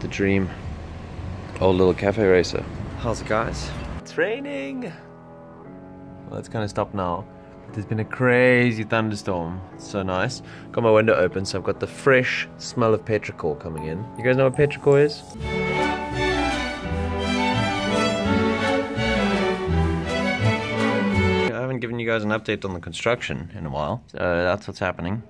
the dream. Oh, little cafe racer. How's it, guys? It's raining. Well, it's gonna stop now. There's been a crazy thunderstorm. It's so nice. Got my window open, so I've got the fresh smell of petrichor coming in. You guys know what petrichor is? I haven't given you guys an update on the construction in a while. So that's what's happening.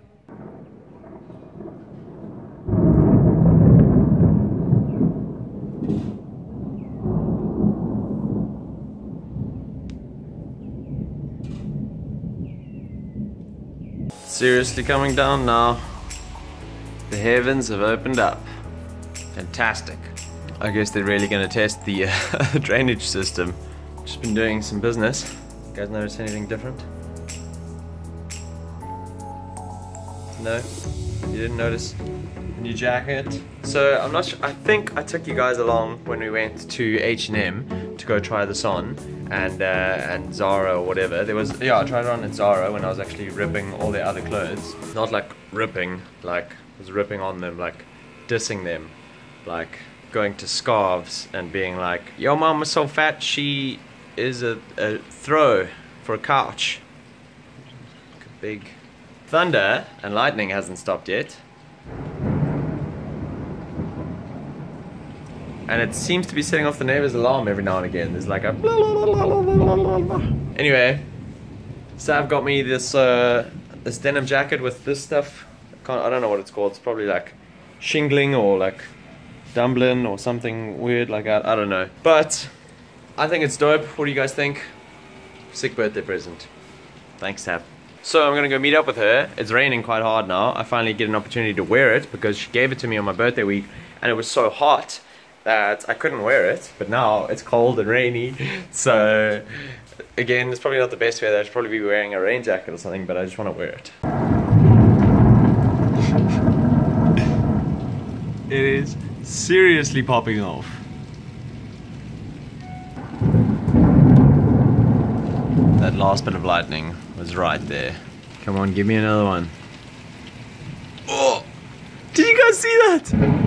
Seriously coming down now. The heavens have opened up. Fantastic. I guess they're really gonna test the drainage system. Just been doing some business. You guys notice anything different? No? You didn't notice? New jacket. So I'm not sure, I think I took you guys along when we went to H&M to go try this on. And Zara or whatever. There was, yeah, I tried it on at Zara when I was actually ripping all their other clothes. Not like ripping, like I was ripping on them, like dissing them, like going to scarves and being like, your mom is so fat she is a throw for a couch. Like a big thunder and lightning hasn't stopped yet. And it seems to be setting off the neighbor's alarm every now and again. There's like a anyway, Sav got me this this denim jacket with this stuff. I don't know what it's called. It's probably like shingling or like dumpling or something weird like that. I don't know. But I think it's dope. What do you guys think? Sick birthday present. Thanks, Sav. So I'm gonna go meet up with her. It's raining quite hard now. I finally get an opportunity to wear it because she gave it to me on my birthday week and it was so hot that I couldn't wear it, but now it's cold and rainy, so again, it's probably not the best weather. I should probably be wearing a rain jacket or something, but I just want to wear it. It is seriously popping off. That last bit of lightning was right there. Come on, give me another one. Oh! Did you guys see that?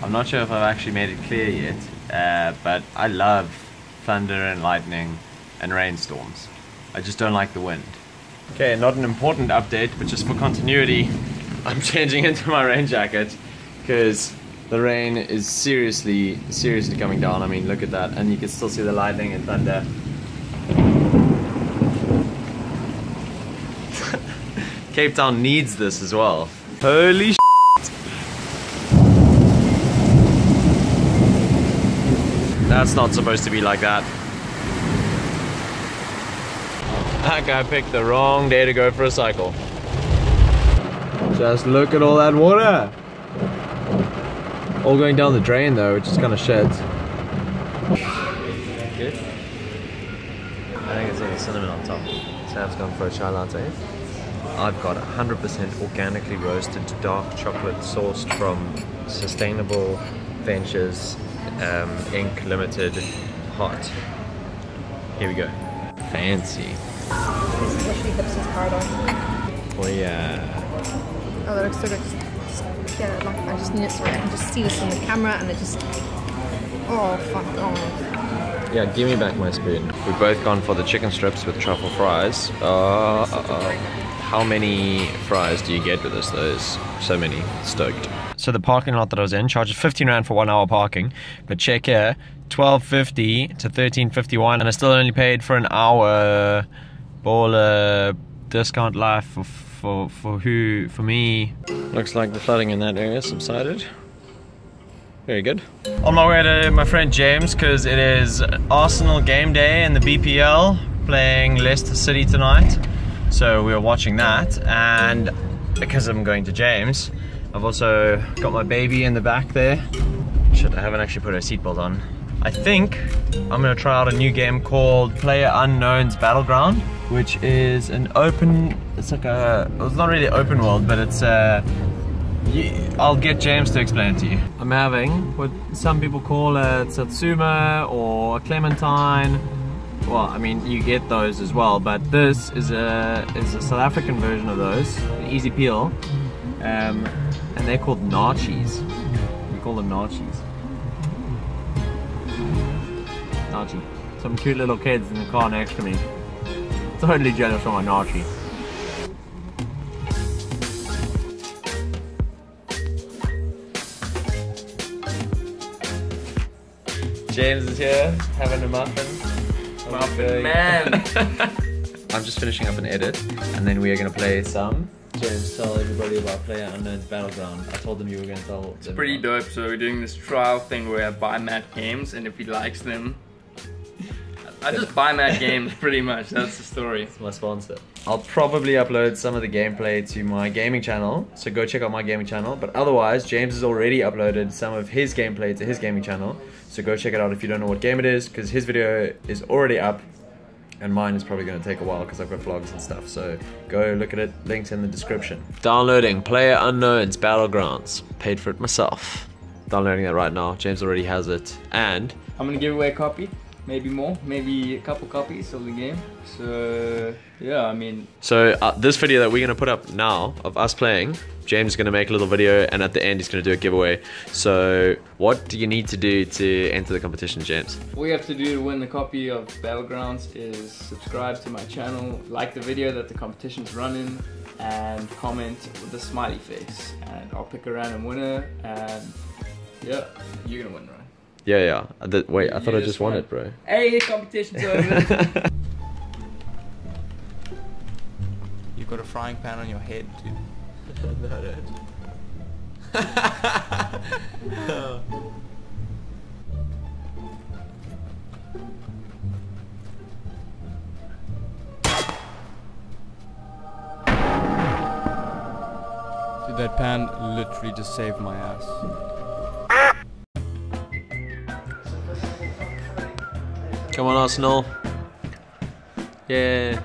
I'm not sure if I've actually made it clear yet, but I love thunder and lightning and rainstorms. I just don't like the wind. Okay, not an important update, but just for continuity, I'm changing into my rain jacket because the rain is seriously, seriously coming down. I mean, look at that, and you can still see the lightning and thunder. Cape Town needs this as well. Holy shit! That's not supposed to be like that. That guy picked the wrong day to go for a cycle. Just look at all that water! All going down the drain though, which is kind of shit. Good? I think it's all the cinnamon on top. Sam's gone for a chai latte. I've got 100% organically roasted dark chocolate sourced from Sustainable Ventures Inc. Limited hot. Here we go. Fancy. This is actually Hipsy's card on. Oh yeah. Oh, that looks so good. Just, yeah, like, I just need to, I can just see this on the camera and it just... Oh, fuck off. Yeah, give me back my spoon. We've both gone for the chicken strips with truffle fries. How many fries do you get with this? There's so many. Stoked. So the parking lot that I was in charges 15 Rand for 1 hour parking, but check here, 12.50 to 13.51, and I still only paid for an hour. Baller discount life for who? For me. Looks like the flooding in that area subsided. Very good. On my way to my friend James because it is Arsenal game day in the BPL, playing Leicester City tonight. So we were watching that, and because I'm going to James, I've also got my baby in the back there. Shit, I haven't actually put her seatbelt on. I think I'm gonna try out a new game called PlayerUnknown's Battleground, which is an open, it's like a, well, it's not really open world, but it's I'll get James to explain it to you. I'm having what some people call a satsuma or a clementine. Well, I mean, you get those as well, but this is a South African version of those, an easy peel, and they're called naartjies. We call them naartjies. Naartjie. Some cute little kids in the car next to me. Totally jealous of my naartjie. James is here, having a muffin. Muffin man! I'm just finishing up an edit, and then we are going to play some. James, tell everybody about PlayerUnknown's Battleground. I told them you were going to tell them. It's pretty dope, so we're doing this trial thing where I buy Matt games, and if he likes them, I just buy Matt games, pretty much. That's the story. It's my sponsor. I'll probably upload some of the gameplay to my gaming channel, so go check out my gaming channel. But otherwise, James has already uploaded some of his gameplay to his gaming channel, so go check it out if you don't know what game it is, because his video is already up, and mine is probably going to take a while because I've got vlogs and stuff. So go look at it. Link's in the description. Downloading PlayerUnknown's Battlegrounds. Paid for it myself. Downloading that right now. James already has it, and I'm gonna give away a copy. Maybe more, maybe a couple copies of the game. So yeah, I mean. So this video that we're gonna put up now of us playing, James is gonna make a little video, and at the end he's gonna do a giveaway. So what do you need to do to enter the competition, James? All you have to do to win the copy of Battlegrounds is subscribe to my channel, like the video that the competition's running, and comment with a smiley face. And I'll pick a random winner, and yeah, you're gonna win, right? Yeah, yeah. Wait, I thought I just won it, bro. Hey, the competition's over. You've got a frying pan on your head, dude. No, dude. No. Dude, that pan literally just saved my ass. Come on, Arsenal. Yeah.